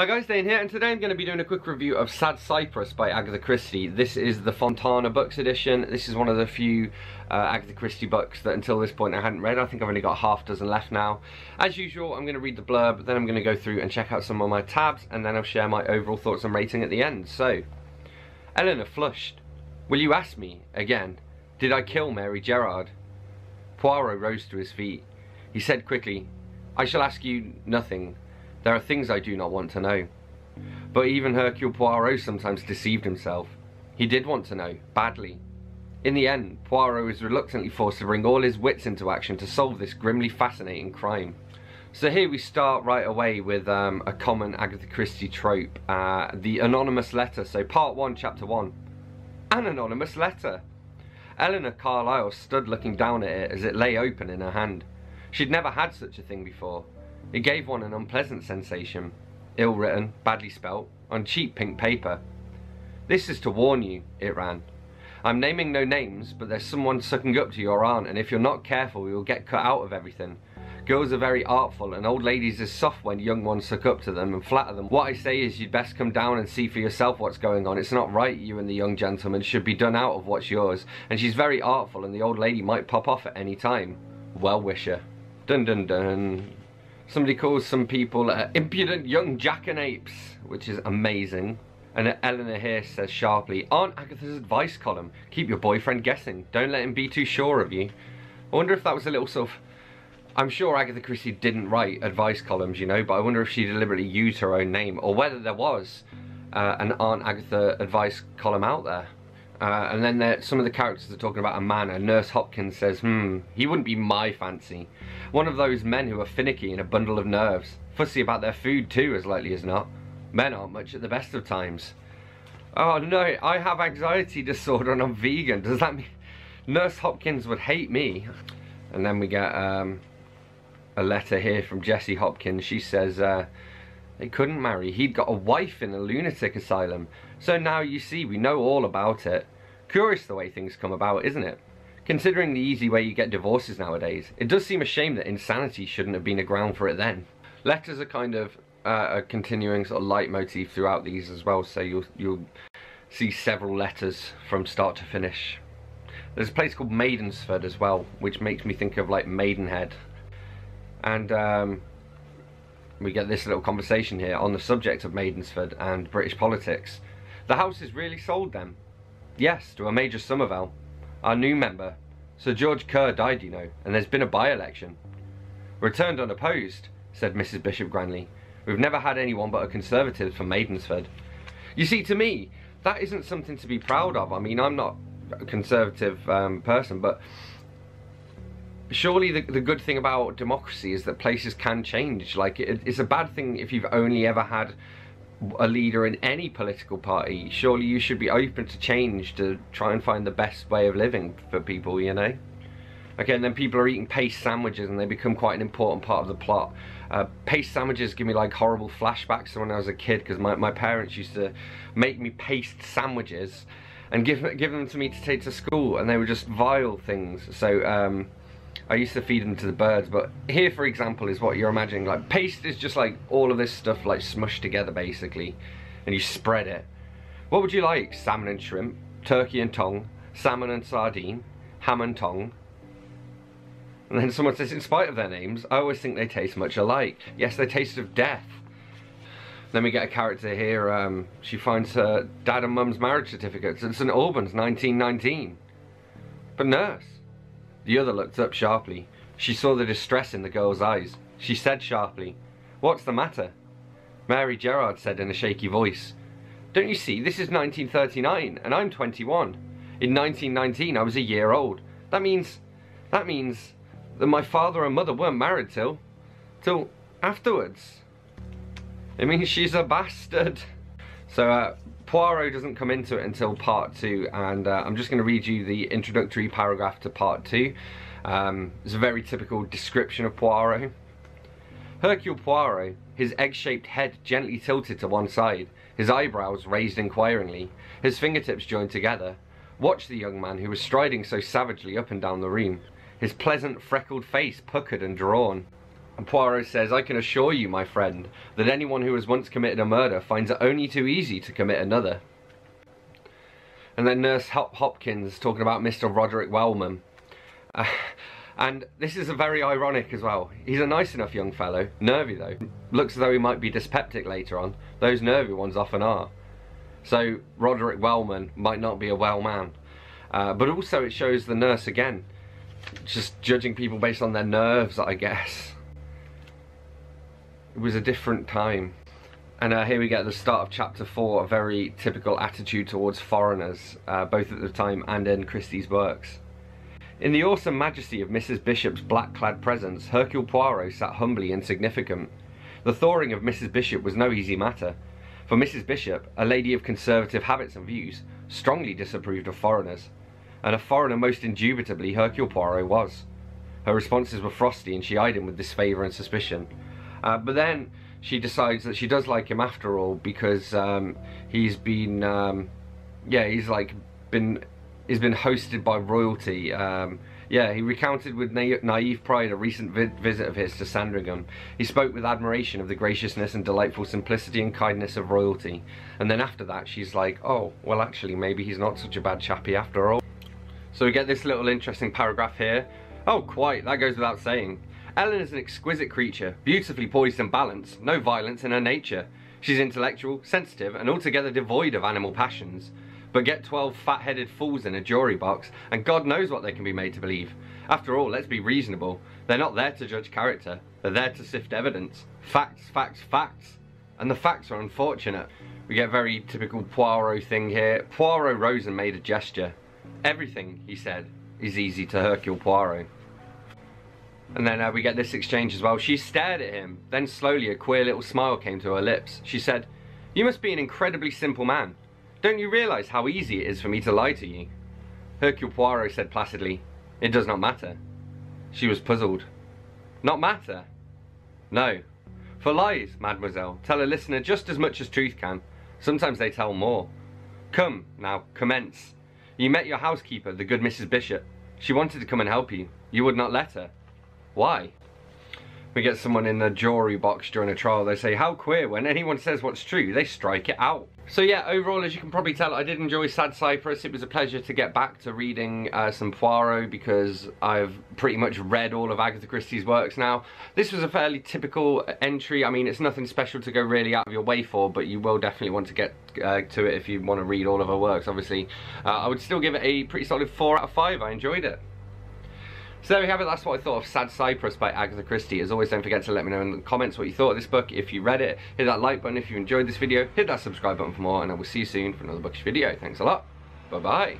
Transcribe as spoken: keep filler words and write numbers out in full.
Hi guys, Dane here, and today I'm going to be doing a quick review of Sad Cypress by Agatha Christie. This is the Fontana books edition. This is one of the few uh, Agatha Christie books that until this point I hadn't read. I think I've only got half a dozen left now. As usual, I'm going to read the blurb, then I'm going to go through and check out some of my tabs, and then I'll share my overall thoughts and rating at the end. So, Eleanor flushed. Will you ask me, again, did I kill Mary Gerard? Poirot rose to his feet. He said quickly, I shall ask you nothing. There are things I do not want to know. But even Hercule Poirot sometimes deceived himself. He did want to know, badly. In the end, Poirot was reluctantly forced to bring all his wits into action to solve this grimly fascinating crime. So here we start right away with um, a common Agatha Christie trope, uh, the anonymous letter. So part one, chapter one. An anonymous letter. Eleanor Carlyle stood looking down at it as it lay open in her hand. She'd never had such a thing before. It gave one an unpleasant sensation, ill-written, badly spelt, on cheap pink paper. This is to warn you, it ran. I'm naming no names, but there's someone sucking up to your aunt, and if you're not careful, you'll get cut out of everything. Girls are very artful, and old ladies are soft when young ones suck up to them and flatter them. What I say is you'd best come down and see for yourself what's going on. It's not right. You and the young gentleman should be done out of what's yours, and she's very artful, and the old lady might pop off at any time. Well-wisher. Dun dun dun. Somebody calls some people uh, impudent young jackanapes, which is amazing. And Eleanor here says sharply, Aunt Agatha's advice column, keep your boyfriend guessing, don't let him be too sure of you. I wonder if that was a little sort of, I'm sure Agatha Christie didn't write advice columns, you know, but I wonder if she deliberately used her own name, or whether there was uh, an Aunt Agatha advice column out there. Uh, and then there, some of the characters are talking about a man, and Nurse Hopkins says, hmm, he wouldn't be my fancy. One of those men who are finicky and a bundle of nerves. Fussy about their food too, as likely as not. Men aren't much at the best of times. Oh no, I have anxiety disorder and I'm vegan. Does that mean Nurse Hopkins would hate me? And then we get um, a letter here from Jessie Hopkins. She says, uh, they couldn't marry. He'd got a wife in a lunatic asylum. So now you see, we know all about it. Curious the way things come about, isn't it? Considering the easy way you get divorces nowadays, it does seem a shame that insanity shouldn't have been a ground for it then. Letters are kind of uh, a continuing sort of leitmotif throughout these as well, so you'll, you'll see several letters from start to finish. There's a place called Maidensford as well, which makes me think of like Maidenhead. And um, we get this little conversation here on the subject of Maidensford and British politics. The house is really sold then? Yes, to a Major Somerville. Our new member, Sir George Kerr, died, you know, and there's been a by-election. Returned unopposed, said Mrs Bishop Grandley. We've never had anyone but a Conservative for Maidensford. You see, to me, that isn't something to be proud of. I mean, I'm not a Conservative um, person, but surely the, the good thing about democracy is that places can change. Like, it, it's a bad thing if you've only ever had a leader in any political party. Surely you should be open to change to try and find the best way of living for people, you know? Okay, and then people are eating paste sandwiches and they become quite an important part of the plot. Uh, paste sandwiches give me like horrible flashbacks to when I was a kid, because my, my parents used to make me paste sandwiches and give, give them to me to take to school, and they were just vile things. So um, I used to feed them to the birds, but here, for example, is what you're imagining. Like, paste is just like all of this stuff like smushed together, basically, and you spread it. What would you like? Salmon and shrimp, turkey and tongue, salmon and sardine, ham and tongue. And then someone says, in spite of their names, I always think they taste much alike. Yes, they taste of death. Then we get a character here, um, she finds her dad and mum's marriage certificates at Saint Albans, nineteen nineteen. But nurse. The other looked up sharply. She saw the distress in the girl's eyes. She said sharply, what's the matter? Mary Gerard said in a shaky voice, don't you see, this is nineteen thirty-nine and I'm twenty-one. In nineteen nineteen I was a year old. That means, that means that my father and mother weren't married till, till afterwards. It means she's a bastard. So uh, Poirot doesn't come into it until part two, and uh, I'm just going to read you the introductory paragraph to part two. Um, it's a very typical description of Poirot. Hercule Poirot, his egg-shaped head gently tilted to one side, his eyebrows raised inquiringly, his fingertips joined together, watched the young man who was striding so savagely up and down the room, his pleasant freckled face puckered and drawn. And Poirot says, "I can assure you, my friend, that anyone who has once committed a murder finds it only too easy to commit another." And then Nurse Hop Hopkins talking about Mister Roderick Wellman. Uh, and this is a very ironic as well. He's a nice enough young fellow, nervy though. Looks as though he might be dyspeptic later on. Those nervy ones often are. So Roderick Wellman might not be a well man. Uh, but also it shows the nurse again, just judging people based on their nerves, I guess. It was a different time. And uh, here we get the start of chapter four, a very typical attitude towards foreigners, uh, both at the time and in Christie's works. In the awesome majesty of Missus Bishop's black-clad presence, Hercule Poirot sat humbly insignificant. The thawing of Missus Bishop was no easy matter, for Missus Bishop, a lady of conservative habits and views, strongly disapproved of foreigners, and a foreigner most indubitably Hercule Poirot was. Her responses were frosty and she eyed him with disfavour and suspicion. Uh, but then she decides that she does like him after all, because um, he's been, um, yeah, he's like been, he's been hosted by royalty. Um, yeah, he recounted with na naive pride a recent vi visit of his to Sandringham. He spoke with admiration of the graciousness and delightful simplicity and kindness of royalty. And then after that, she's like, oh, well, actually, maybe he's not such a bad chappy after all. So we get this little interesting paragraph here. Oh, quite, that goes without saying. Ellen is an exquisite creature, beautifully poised and balanced, no violence in her nature. She's intellectual, sensitive, and altogether devoid of animal passions. But get twelve fat-headed fools in a jury box, and God knows what they can be made to believe. After all, let's be reasonable. They're not there to judge character. They're there to sift evidence. Facts, facts, facts. And the facts are unfortunate. We get a very typical Poirot thing here. Poirot rose and made a gesture. Everything, he said, is easy to Hercule Poirot. And then uh, we get this exchange as well. She stared at him, then slowly a queer little smile came to her lips. She said, "You must be an incredibly simple man. Don't you realise how easy it is for me to lie to you?" Hercule Poirot said placidly, "It does not matter." She was puzzled. Not matter? No. For lies, mademoiselle, tell a listener just as much as truth can. Sometimes they tell more. Come, now, commence. You met your housekeeper, the good Missus Bishop. She wanted to come and help you. You would not let her. Why? We get someone in a jury box during a trial. They say, how queer, when anyone says what's true, they strike it out. So yeah, overall, as you can probably tell, I did enjoy Sad Cypress. It was a pleasure to get back to reading uh, some Poirot, because I've pretty much read all of Agatha Christie's works now. This was a fairly typical entry. I mean, it's nothing special to go really out of your way for, but you will definitely want to get uh, to it if you want to read all of her works, obviously. Uh, I would still give it a pretty solid four out of five. I enjoyed it. So there we have it, that's what I thought of Sad Cypress by Agatha Christie. As always, don't forget to let me know in the comments what you thought of this book, if you read it. Hit that like button if you enjoyed this video, hit that subscribe button for more, and I will see you soon for another bookish video. Thanks a lot, bye bye.